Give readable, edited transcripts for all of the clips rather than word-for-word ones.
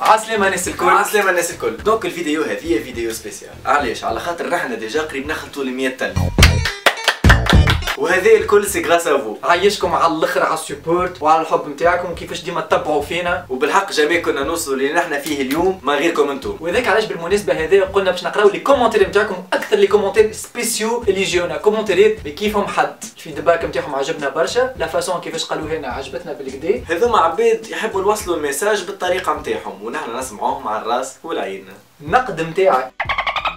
عسلامة الناس الكل. عسلامة الناس الكل. دونك الفيديو هذه فيديو سبيسيال، علاش؟ على خاطر نحنا ديجا قريب نخلطوا ال 100 ألف، وهذا الكل سي غراس ا فو. عايشكم على الاخر، على السبورت وعلى الحب نتاعكم، كيفاش ديما تتبعوا فينا، وبالحق جميع كنا نوصلوا اللي نحنا فيه اليوم ما غيركم انتم. وذاك علاش بالمناسبه هذا قلنا باش نقراو لي كومونتير نتاعكم، اكثر لي كومونتير سبيسيو اللي يجيونا، كومونتيرات كيفهم حد الفيدباك نتاعهم عجبنا برشا، لا فاسون كيفاش قالوا هنا عجبتنا بالكدا. هذوما عباد يحبوا يوصلوا الميساج بالطريقه نتاعهم، ونحنا نسمعوهم على الراس والعين. النقد نتاعك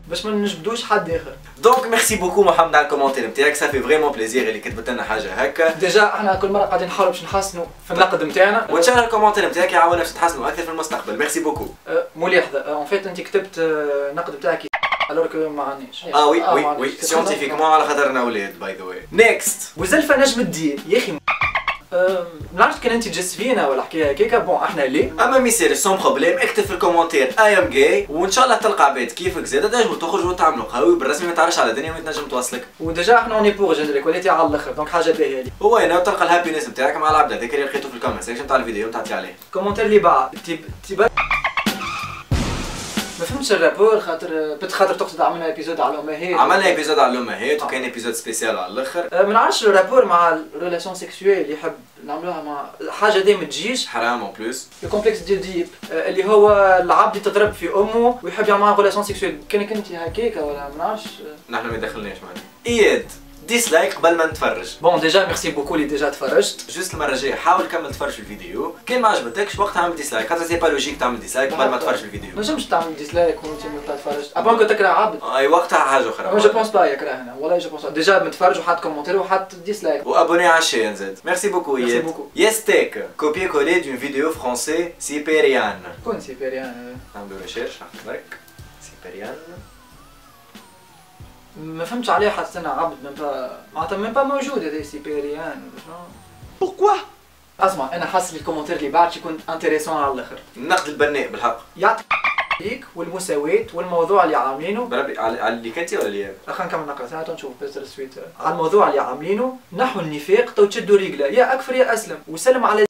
باش ما نجبدوش حد اخر. دونك ميرسي بوكو محمد على الكومنتير نتاعك، صافي فريمون بليزير اللي كتبت لنا حاجه هكا. ديجا احنا كل مره قاعدين نحاولوا باش نحسنوا في النقد نتاعنا، وان شاء الله الكومنتير نتاعك يعاوننا باش نتحسنوا اكثر في المستقبل. ميرسي بوكو. ملاحظه اون فيت انت كتبت النقد نتاعك الوغ كو ما عندناش. وي وي وي سيونتيفيكمون على خاطرنا اولاد. باي ذا واي نيكست وزلفه نجم الدين يا اخي. ما عرفتش كان انت تجس فينا ولا حكايه هكاكا. بون احنا ليه اما ميسير سون بروبليم، اكتب في الكومنتير اي ام جاي، وان شاء الله تلقى عباد كيفك زاد تنجموا تخرجوا وتعملوا قهوي بالرسمي، ما تعرفش على الدنيا وين تنجم توصلك. وديجا احنا اوني بور جينيريك وليتي على الاخر، دونك حاجه باهيه لي هو هنا، وتلقى الهابينس نتاعك مع العبد هذاك اللي لقيته في الكومنت سيكشن تاع الفيديو تعطي عليه. الكومنتير اللي بعد تيب ما فهمتش الرابور، خاطر بتخاطر تقصد عملنا ايبيزود على الامهات. عملنا ايبيزود على الامهات وكان ايبيزود سبيسيال على الاخر. ما نعرفش الرابور مع الريلاسيون سيكسويل اللي يحب نعملوها مع حاجه دي ما تجيش، حرام اون بلوس. الكومبلكس ديال ديب اللي هو العبد يتضرب في امه ويحب يعمل معها ريلاسيون سيكسويل. كانك انت هكاكا ولا ما نعرفش، نحن ما دخلناش معنا. اياد ديسلايك قبل ما نتفرج. بون ديجا ميرسي بوكو اللي ديجا تفرجت، جوست المره الجايه حاول كمل تفرج في الفيديو، كان ما عجبتكش وقتها عمل ديسلايك، خاطر سي با لوجيك تعمل ديسلايك قبل ما تفرج في الفيديو. ما نجمش تعمل ديسلايك وانت ما تفرجت، ابون كنت تكره عبد. اي وقتها حاجه اخرى. ما جو بونس با يكرهنا، والله جو بونس ديجا متفرج وحط كومنتير وحط ديسلايك. وابوني على الشين زاد. ميرسي بوكو ميرسي بوكو. يستيك كوبي كولي دون فيديو فرونسي سيبيريان. كون سيبيريان؟ عندو ريشيرش برك سيبيريان. ما فهمتش عليه حتى انا عبد، معناتها ميم با موجود هذا سيبيريان. بوركوا؟ اسمع انا حاسس الكومنتير اللي بعد كنت انتريسون على الاخر، النقد البناء بالحق يعطيك ليك والمساواة والموضوع اللي عاملينه. بربي على اللي كنتي ولا اللي انا؟ خلينا نكمل نقرا ساعه ونشوف بيتر سويت على الموضوع اللي عاملينه، نحو النفاق تو تشدوا رجله يا اكفر يا اسلم وسلم على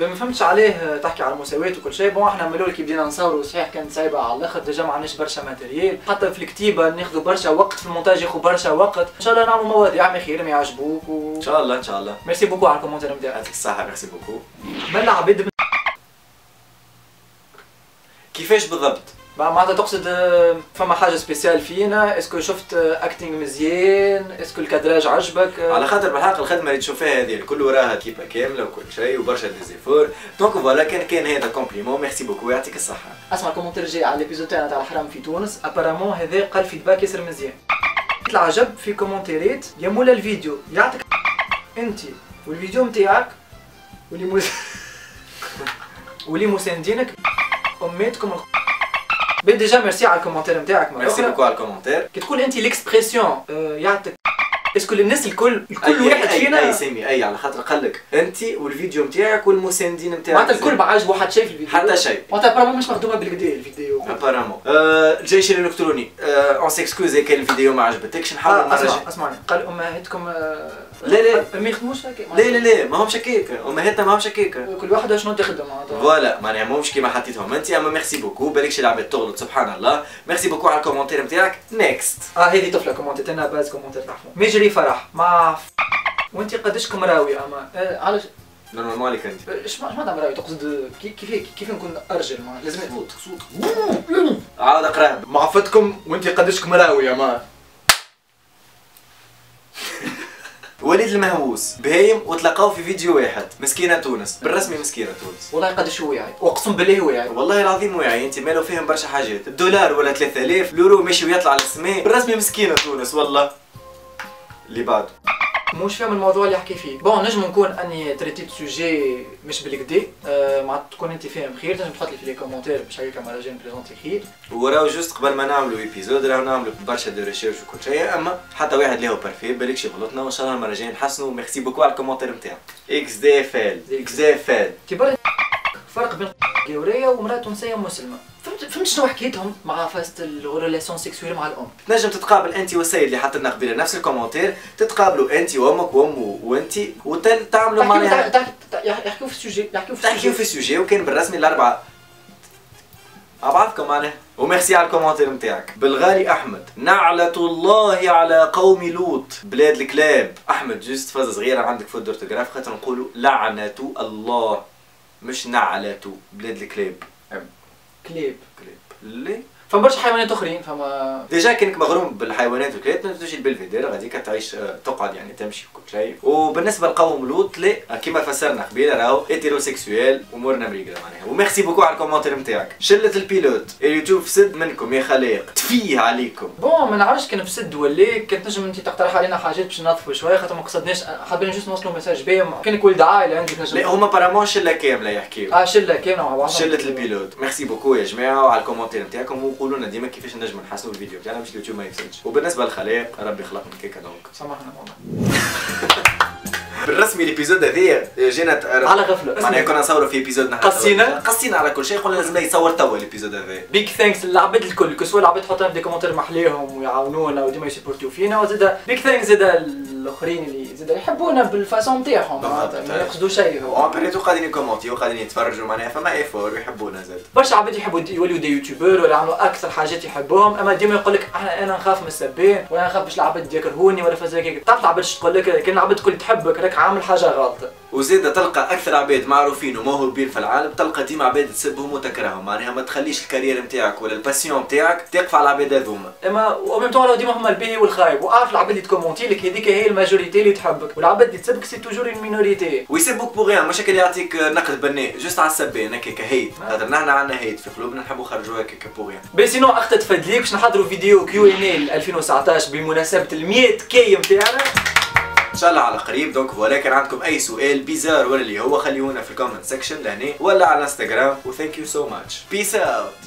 ما فهمتش عليه. تحكي على المساواة وكل شيء. بون احنا ملول كي بدينا نصوروا صحيح كانت صعيبة على الاخر، ديجا ما عندناش برشا ماتيريال، حتى في الكتيبة ناخذوا برشا وقت، في المونتاج ياخذ برشا وقت. ان شاء الله نعملوا مواضيع ما خير ما يعجبوك ان شاء الله. ان شاء الله ميرسي بوكو على الكومنتير نتاعك. يعطيك الصحة. ميرسي بوكو. ملا عباد كيفاش بالضبط؟ معناتها تقصد فما حاجه سبيسيال فينا؟ اسكو شفت اكتينغ مزيان؟ اسكو الكادراج عجبك؟ على خاطر بالحق الخدمه اللي تشوفها هذه الكل وراها كيبه كامله وكل شيء وبرشا ديزيفور، دونك فوالا كان هذا كومبليمون. ميرسي بوكو يعطيك الصحه. اسمع الكومنتير الجاي على ليبيزود تاعنا تاع الحرام في تونس، ابارامون هذا قال فيدباك ياسر مزيان. طلع عجب في كومنتيرات يا مولا الفيديو يعطيك انت والفيديو نتاعك واللي مساندينك اماتكم. ديجا ميرسي على الكومنتير نتاعك. ميرسي بوكو على الكومنتير. كي تقول انت ليكسبريسيون يعطيك اسكو الناس الكل واحد فينا اي سامي اي، على خاطر قال لك انت والفيديو نتاعك والمساندين نتاعك، معناتها الكل ما عاجبو حتى شيء في الفيديو، حتى شيء. معناتها برامون مش مخدومه بالكدا الفيديو برامون. الجيش الالكتروني اون سيكسكوز كان الفيديو ما عجبتكش. نحاول اسمعني قال امهاتكم لا ما يخدموش هكا. لا ما همش هكاك، امهاتنا ما همش هكاك، كل واحد شنو تخدم معناتها. فوالا معناها ماهمش كيما حطيتهم انت. اما ميرسي بوكو، بالكش العباد تغلط سبحان الله. ميرسي بوكو على الكومنتير نتاعك. نيكست هذه طفله كومنتير انا باز كومنتير تحفه ميجري فرح ما وانت قداشكم راوي. اما علاش نورمال ليك انت اش معناتها مراوي؟ تقصد كيف نكون ارجل ما لازم نفوت صوت. عاود اقراها معفتكم وانت قداشكم راوي. اما وليد المهووس بهيم وتلاقاو في فيديو واحد. مسكينه تونس بالرسمي، مسكينه تونس والله قداش واعي، واقسم بالله واعي والله العظيم واعي. انت مالو فيهم برشا حاجات، الدولار ولا 3000 لورو ماشي ويطلع على السماء بالرسمي. مسكينه تونس والله. اللي بعده مش فاهم الموضوع اللي حكي فيه. بون نجم نكون اني تريتيت سوجي مش بالكدا، مع تكون انت فاهم خير تنجم تحط لي في لي كومونتير باش هكا ما راجين بريزونتي خير. وراو جوست قبل ما نعملوا ايبيزود راهو نعملوا برشا دو ريشيرش وكل شيء، اما حتى واحد ليهو بارفي بالكش غلطنا وان شاء الله المره الجايه نحسنوا. ميرسي بوكو على الكومونتير نتاعك. اكس دي اف ال اكس دي اف ال كيبان الفرق بين قاوريه ومراه تونسيه مسلمه. فهمت شنو حكيتهم مع فاست الريلاسيون سيكسويل مع الام. تنجم تتقابل انت والسيد اللي حط لنا قبيله نفس الكومنتير، تتقابلوا انت وامك وامه وانت وتعملوا معناها يحكيو في السوجي وكاين بالرسمي الاربعه. أبعثكم عليه وميرسي على الكومنتير نتاعك. بالغالي أحمد، نعلة الله على قوم لوط بلاد الكلاب. أحمد جوست فازة صغيرة عندك في الدورتوغراف خاطر نقولوا لعنة الله مش نعلة بلاد الكلاب. كلاب ليه؟ فما برشا حيوانات أخرين فما ديجا كانك مغروم بالحيوانات والكلاب لازم تجي لبلفيدير غاديك تعيش تقعد يعني تمشي وكل شيء. وبالنسبة لقوم لوط لا كيما فسرنا قبيله راهو هيتيروسيكسويال أمورنا مريقلة معناها. وميرسي بوكو على الكومنتير نتاعك. شلة البيلوت اليوتيوب فسد منكم يا خليق تفيه عليكم. بون ما نعرفش كان فسد ولا كانت نجم أنت تقترح علينا حاجات باش ننظفوا شوية خاطر ما قصدناش حابين جوست نوصلوا مساج باهي كانك ولد عائلة عندك نجم. لا هما بارامون شلة كاملة يحكيو. شلة كاملة مع بعضها. شلة البيلوت. ميرسي بوكو يا جماعة وعلى الكومنتير نتاعكم. قولوا لنا ديما كيفاش نجم نحسنوا الفيديو بتاعنا باش اليوتيوب ما يفسدش. وبالنسبه للخليق ربي خلقنا كيكا دونك سامحنا ماما. بالرسمي الابيزود هذايا جينا على غفله معناها كنا نصوروا في ابيزود نحن قصينا على كل شيء قلنا لازم يصور توا الابيزود هذايا. بيك ثانكس للعباد الكل كسوا العباد تحطنا في دي كومنتير محليهم ويعاونونا وديما يسبورتيو فينا وزاد بيك ثانكس زاد الاخرين اللي زاد يحبونا بالفاسون نتاعهم ما يقصدوا شيء هو بريتو قاعدين يكومونتيو وقاعدين يتفرجوا معناها فما ايفور ويحبونا زاد. برشا عباد يحبوا يوليو دي يوتيوبر ولا يعملوا اكثر حاجات يحبوهم اما ديما يقول لك انا نخاف من السبين ولا نخاف باش العباد يكرهوني ولا فاز هكاك. تعرف العباد تقول لك كان العباد الكل تحبك راك عامل حاجه غلطه. وزيد تلقى اكثر عباد معروفين وموهوبين في العالم تلقى ديما عباد تسبهم وتكرههم معناها ما تخليش الكارير نتاعك ولا الباسيون نتاعك تقف على العباد هذوما. اما وميم طون ديما هما الباهي والخايب واعرف العباد اللي تكومونتي لك هذيك هي الماجوريتي اللي تحبك والعباد اللي تسبك سي توجور المينوريتي ويسبوك بوغيا مشاكل يعطيك نقد بناء جوست على السبان هكاك هيت خاطر نحن عندنا هيت في قلوبنا نحبوا نخرجوا هكاك بوغيا. بس سينو اخت تفدليك باش نحضروا فيديو كيو ان اي 2019 بمناسبه ال 100 كي نتاعنا ان شاء الله على قريب دونك. ولكن عندكم اي سؤال بيزار ولا اللي هو خليونا في الكومنت سيكشن لهنا ولا على انستغرام. وثانك يو سو ماتش بيس اوت.